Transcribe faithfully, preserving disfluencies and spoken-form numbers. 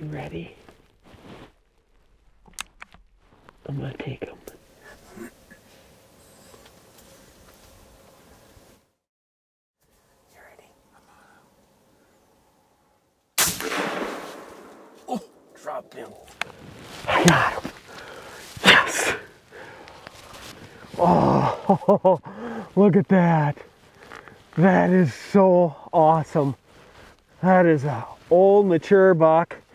You ready? I'm gonna take them. Drop him. I got him. Yes. Oh, look at that. That is so awesome. That is an old mature buck.